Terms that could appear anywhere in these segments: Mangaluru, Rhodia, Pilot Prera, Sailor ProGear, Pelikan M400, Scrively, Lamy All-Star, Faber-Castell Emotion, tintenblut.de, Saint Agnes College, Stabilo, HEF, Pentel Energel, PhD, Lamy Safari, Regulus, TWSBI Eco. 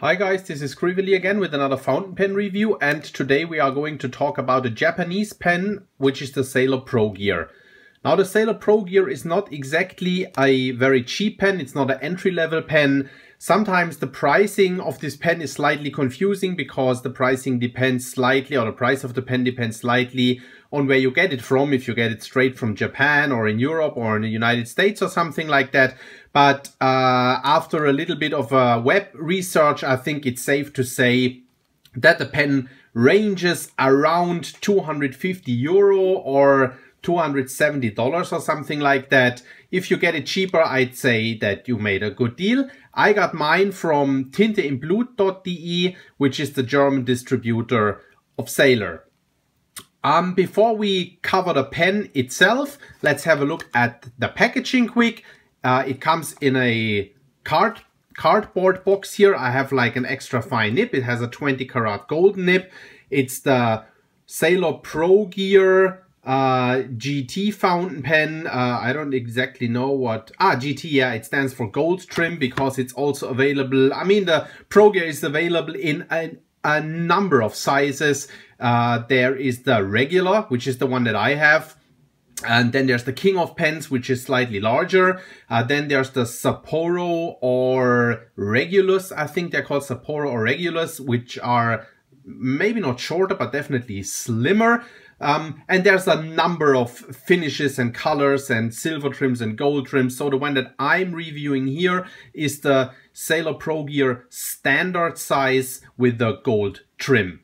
Hi guys, this is Scrively again with another fountain pen review, and today we are going to talk about a Japanese pen, which is the Sailor ProGear. Now the Sailor ProGear is not exactly a very cheap pen, it's not an entry-level pen. Sometimes the pricing of this pen is slightly confusing because the pricing depends slightly, or the price of the pen depends slightly on where you get it from, if you get it straight from Japan or in Europe or in the United States or something like that. But after a little bit of web research, I think it's safe to say that the pen ranges around 250 euro or $270 or something like that. If you get it cheaper, I'd say that you made a good deal. I got mine from tintenblut.de, which is the German distributor of Sailor. Before we cover the pen itself, let's have a look at the packaging quick. It comes in a cardboard box here. I have like an extra fine nib. It has a 20 karat gold nib. It's the Sailor ProGear GT fountain pen. I don't exactly know what... GT, yeah, it stands for gold trim, because it's also available. I mean, the ProGear is available in a number of sizes. There is the regular, which is the one that I have. And then there's the King of Pens, which is slightly larger. Then there's the Sapporo or Regulus. I think they're called Sapporo or Regulus, which are maybe not shorter, but definitely slimmer. And there's a number of finishes and colors and silver trims and gold trims. So the one that I'm reviewing here is the Sailor ProGear standard size with the gold trim.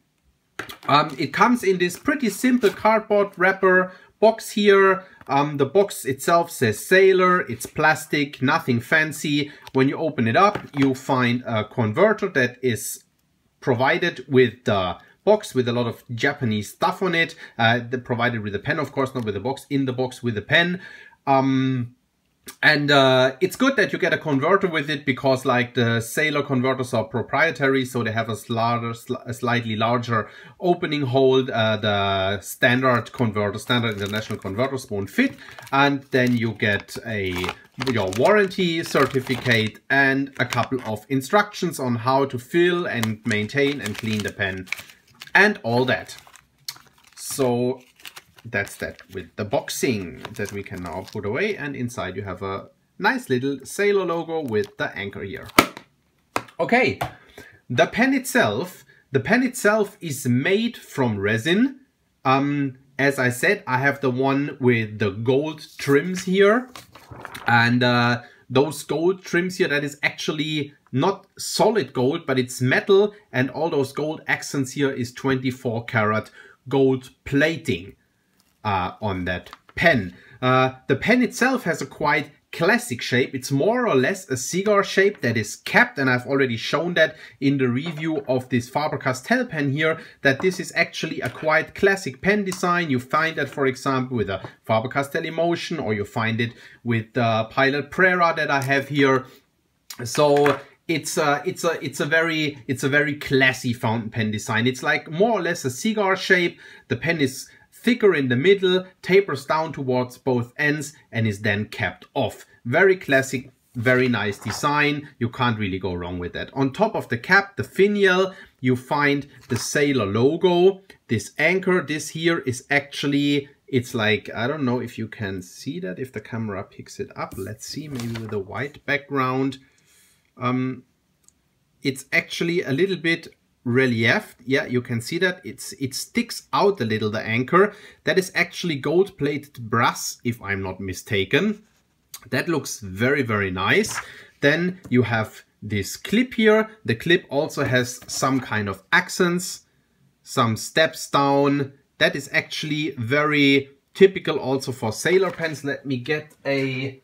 It comes in this pretty simple cardboard wrapper box here. The box itself says Sailor. It's plastic, nothing fancy. When you open it up, you find a converter that is provided with the box with a lot of Japanese stuff on it. Provided with a pen, of course, not with a box, in the box with a pen. And it's good that you get a converter with it, because like the Sailor converters are proprietary, so they have a slightly larger opening hole. The standard international converters won't fit. And then you get your warranty certificate and a couple of instructions on how to fill and maintain and clean the pen and all that. So that's that with the boxing that we can now put away, and inside you have a nice little Sailor logo with the anchor here. Okay, the pen itself is made from resin. As I said, I have the one with the gold trims here, and those gold trims here, that is actually not solid gold, but it's metal, and all those gold accents here is 24 karat gold plating on that pen. The pen itself has a quite classic shape. It's more or less a cigar shape that is capped, and I've already shown that in the review of this Faber-Castell pen here, that this is actually a quite classic pen design. You find that, for example, with a Faber-Castell Emotion, or you find it with the Pilot Prera that I have here. So it's a very classy fountain pen design. It's like more or less a cigar shape. The pen is thicker in the middle, tapers down towards both ends, and is then capped off. Very classic, very nice design. You can't really go wrong with that. On top of the cap, the finial, you find the Sailor logo. This anchor, this here is actually, it's like, I don't know if you can see that, if the camera picks it up. Let's see, maybe with a white background. It's actually a little bit relief, yeah, you can see that it sticks out a little, the anchor. That is actually gold plated brass, if I'm not mistaken. That looks very, very nice. Then you have this clip here. The clip also has some kind of accents, some steps down. That is actually very typical also for Sailor pens. Let me get a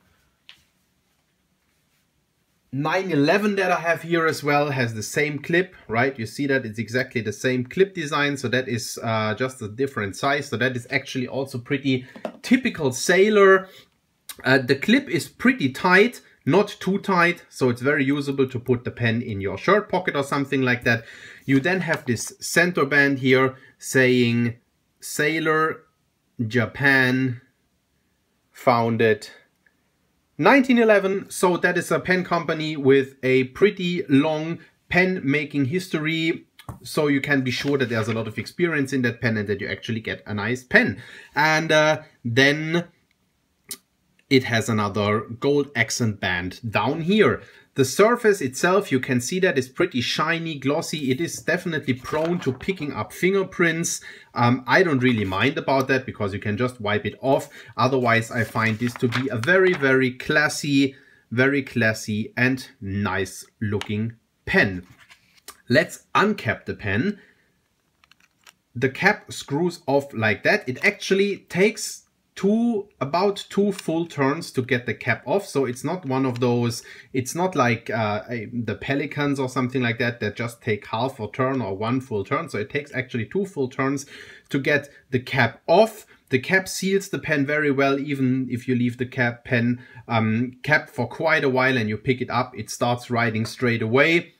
911 that I have here as well, has the same clip, right? You see that it's exactly the same clip design, so that is just a different size. So that is actually also pretty typical Sailor. The clip is pretty tight, not too tight, so it's very usable to put the pen in your shirt pocket or something like that. You then have this center band here saying Sailor Japan founded 1911, so that is a pen company with a pretty long pen making history, so you can be sure that there's a lot of experience in that pen and that you actually get a nice pen. And then it has another gold accent band down here. The surface itself, you can see that is pretty shiny, glossy. It is definitely prone to picking up fingerprints. I don't really mind about that because you can just wipe it off. Otherwise, I find this to be a very, very classy and nice looking pen. Let's uncap the pen. The cap screws off like that. It actually takes about two full turns to get the cap off, so it's not one of those, it's not like the Pelikans or something like that that just take half a turn or one full turn. So it takes actually two full turns to get the cap off. The cap seals the pen very well. Even if you leave the cap for quite a while and you pick it up, it starts writing straight away.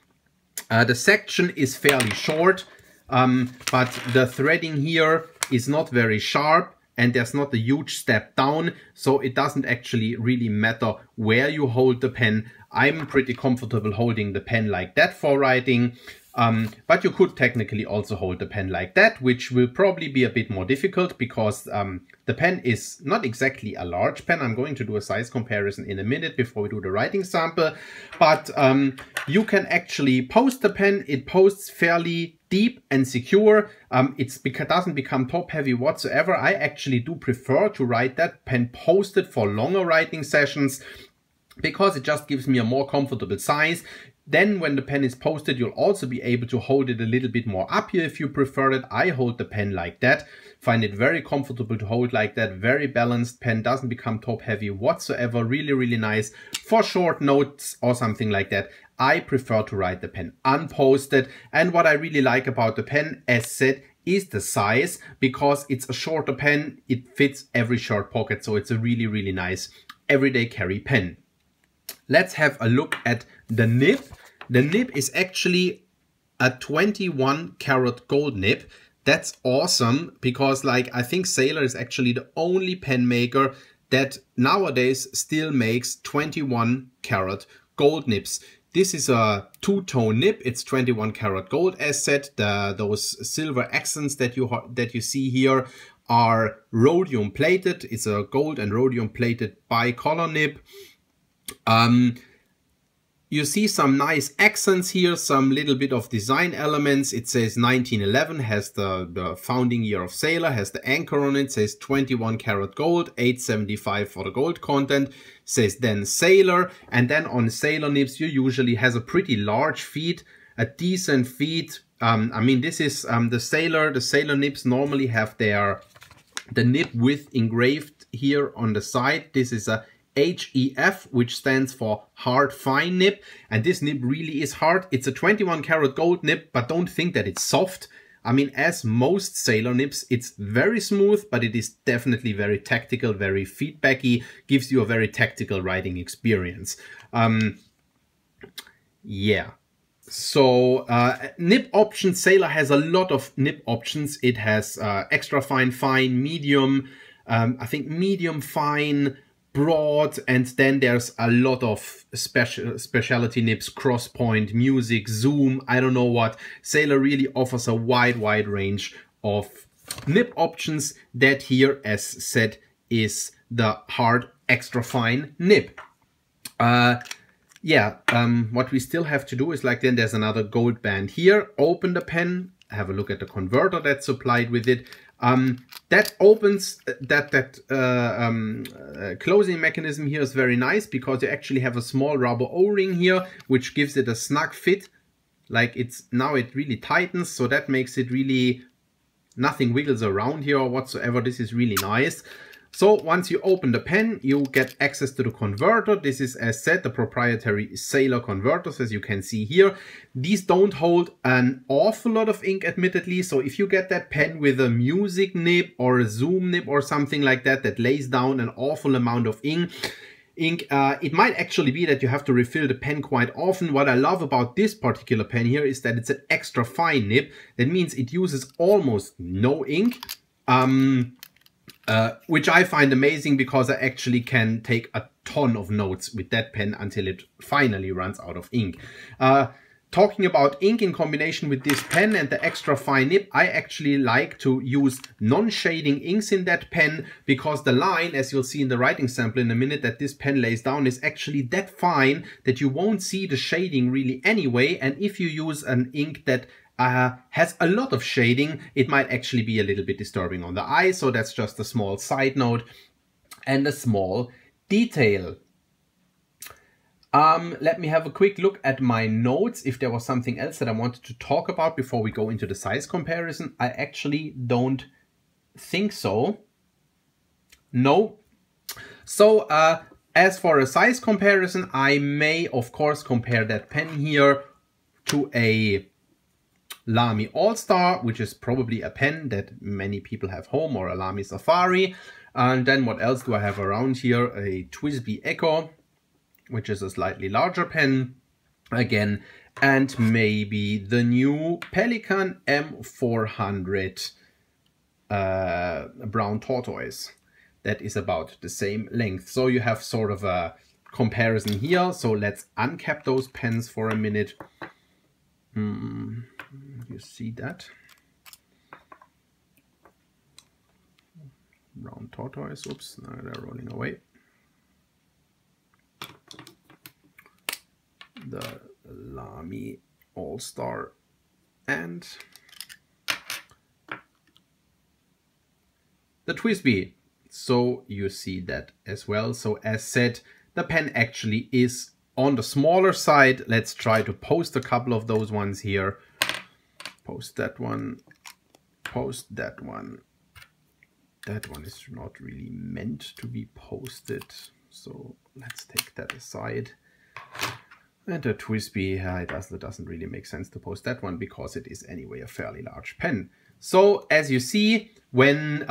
The section is fairly short, but the threading here is not very sharp. And there's not a huge step down, so it doesn't actually really matter where you hold the pen. I'm pretty comfortable holding the pen like that for writing, but you could technically also hold the pen like that, which will probably be a bit more difficult because the pen is not exactly a large pen. I'm going to do a size comparison in a minute before we do the writing sample, but you can actually post the pen. It posts fairly deep and secure. It doesn't become top heavy whatsoever. I actually do prefer to write that pen posted for longer writing sessions because it just gives me a more comfortable size. Then when the pen is posted, you'll also be able to hold it a little bit more up here if you prefer it. I hold the pen like that, find it very comfortable to hold like that, very balanced pen, doesn't become top heavy whatsoever, really, really nice for short notes or something like that. I prefer to write the pen unposted, and what I really like about the pen, as said, is the size, because it's a shorter pen, it fits every short pocket, so it's a really, really nice everyday carry pen. Let's have a look at the nib. The nib is actually a 21 karat gold nib. That's awesome because, like, I think Sailor is actually the only pen maker that nowadays still makes 21 karat gold nibs. This is a two-tone nib. It's 21 karat gold, as said. Those silver accents that you see here are rhodium plated. It's a gold and rhodium plated bi-color nib. You see some nice accents here, some little bit of design elements. It says 1911, has the founding year of Sailor, has the anchor on it, says 21 karat gold, 875 for the gold content, says then Sailor. And then on Sailor nibs, you usually has a pretty large feed, a decent feed. I mean, this is the Sailor nibs normally have the nib width engraved here on the side. This is a HEF, which stands for hard fine nib, and this nib really is hard. It's a 21 karat gold nib, but don't think that it's soft. I mean, as most Sailor nibs, it's very smooth, but it is definitely very tactical, very feedbacky, gives you a very tactical writing experience. Yeah. So nib options, Sailor has a lot of nib options. It has extra fine, fine, medium, I think medium fine, broad, and then there's a lot of specialty nibs, crosspoint, music, zoom, I don't know what. Sailor really offers a wide range of nib options. That here, as said, is the hard extra fine nib. What we still have to do is, like, then there's another gold band here. Open the pen, have a look at the converter that's supplied with it. That opens, closing mechanism here is very nice because you actually have a small rubber O-ring here, which gives it a snug fit. Like, it's now it really tightens, so that makes it really, nothing wiggles around here or whatsoever. This is really nice. So once you open the pen, you get access to the converter. This is, as said, the proprietary Sailor converters, as you can see here. These don't hold an awful lot of ink, admittedly. So if you get that pen with a music nib or a zoom nib or something like that, that lays down an awful amount of ink, it might actually be that you have to refill the pen quite often. What I love about this particular pen here is that it's an extra fine nib. That means it uses almost no ink. Which I find amazing because I actually can take a ton of notes with that pen until it finally runs out of ink. Talking about ink in combination with this pen and the extra fine nib, I actually like to use non-shading inks in that pen, because the line, as you'll see in the writing sample in a minute, that this pen lays down is actually that fine that you won't see the shading really anyway. And if you use an ink that has a lot of shading, it might actually be a little bit disturbing on the eye. So that's just a small side note and a small detail. Let me have a quick look at my notes if there was something else that I wanted to talk about before we go into the size comparison. I actually don't think so. No. So as for a size comparison, I may of course compare that pen here to a Lamy All-Star, which is probably a pen that many people have home, or a Lamy Safari. And then what else do I have around here? A TWSBI Eco, which is a slightly larger pen again, and maybe the new Pelikan M400 brown tortoise that is about the same length. So you have sort of a comparison here. So let's uncap those pens for a minute. You see that? Brown tortoise, oops, now they're rolling away. The Lamy All-Star and the TWSBI. So you see that as well. So as said, the pen actually is on the smaller side. Let's try to post a couple of those ones here. Post that one, post that one. That one is not really meant to be posted. So let's take that aside. And a TWSBI, it doesn't really make sense to post that one because it is anyway a fairly large pen. So as you see, when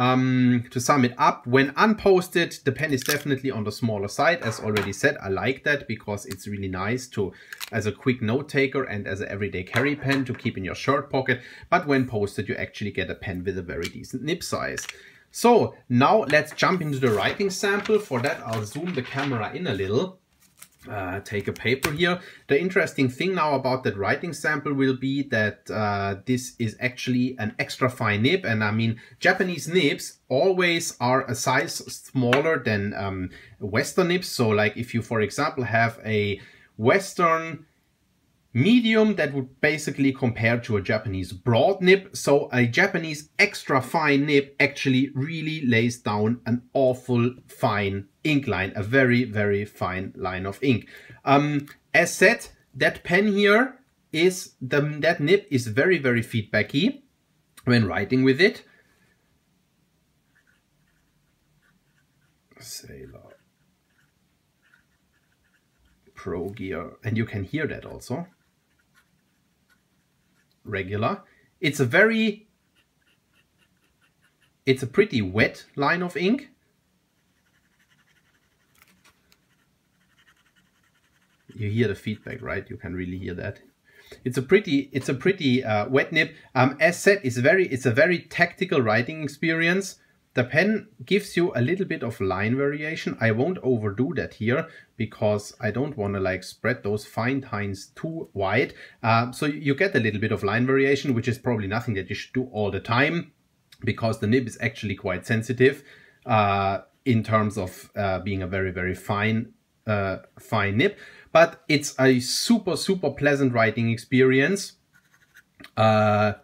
to sum it up, when unposted, the pen is definitely on the smaller side. As already said, I like that because it's really nice to, as a quick note taker and as an everyday carry pen, to keep in your shirt pocket. But when posted, you actually get a pen with a very decent nib size. So now let's jump into the writing sample. For that, I'll zoom the camera in a little. Take a paper here. The interesting thing now about that writing sample will be that this is actually an extra fine nib, and I mean Japanese nibs always are a size smaller than Western nibs. So like if you, for example, have a Western medium, that would basically compare to a Japanese broad nib. So a Japanese extra fine nib actually really lays down an awful fine ink line, a very, very fine line of ink. As said, that pen here is, that nib is very, very feedbacky when writing with it. Sailor ProGear, and you can hear that also. Regular. It's a very, it's a pretty wet line of ink. You hear the feedback, right? You can really hear that. It's a pretty wet nib. As said, it's a very tactical writing experience. The pen gives you a little bit of line variation. I won't overdo that here because I don't want to like spread those fine lines too wide. So you get a little bit of line variation, which is probably nothing that you should do all the time because the nib is actually quite sensitive in terms of being a very, very fine nib. But it's a super, super pleasant writing experience. Very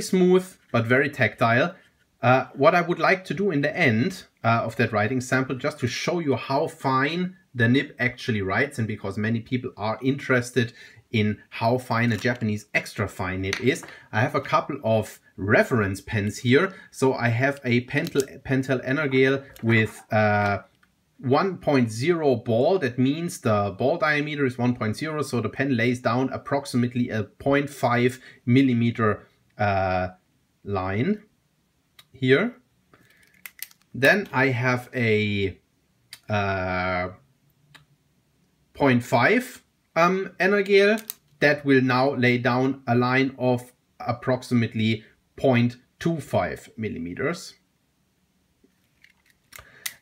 smooth, but very tactile. What I would like to do in the end of that writing sample, just to show you how fine the nib actually writes, and because many people are interested in how fine a Japanese extra fine nib is, I have a couple of reference pens here. So I have a Pentel Energel with 1.0 ball. That means the ball diameter is 1.0, so the pen lays down approximately a 0.5 millimeter line here. Then I have a 0.5 Energel that will now lay down a line of approximately 0.25 millimeters.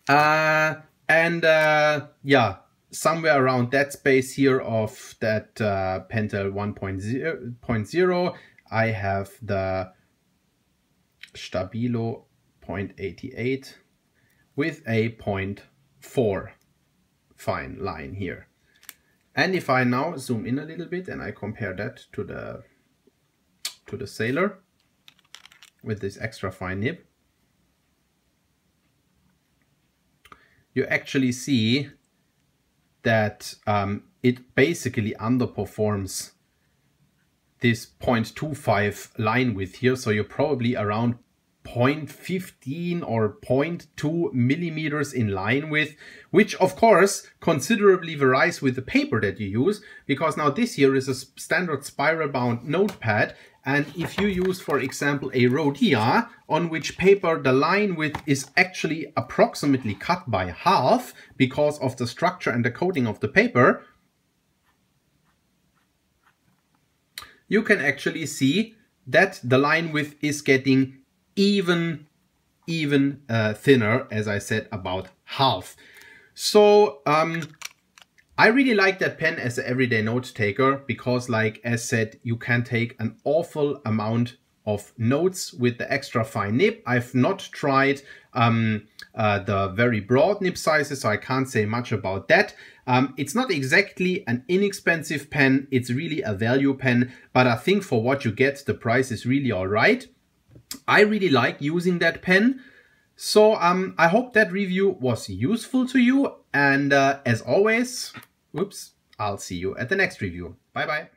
And yeah, somewhere around that space here of that Pentel 1.0, I have the Stabilo 0.88 with a 0.4 fine line here. And if I now zoom in a little bit and I compare that to the Sailor with this extra fine nib, you actually see that it basically underperforms this 0.25 line width here. So you're probably around 0.15 or 0.2 millimeters in line width, which of course considerably varies with the paper that you use, because now this here is a standard spiral bound notepad, and if you use, for example, a Rhodia, on which paper the line width is actually approximately cut by half because of the structure and the coating of the paper, you can actually see that the line width is getting even thinner, as I said, about half. So I really like that pen as an everyday note taker, because like as said, you can take an awful amount of notes with the extra fine nib. I've not tried the very broad nib sizes, so I can't say much about that. It's not exactly an inexpensive pen, it's really a value pen, but I think for what you get, the price is really all right. I really like using that pen. So I hope that review was useful to you, and as always, I'll see you at the next review. Bye bye.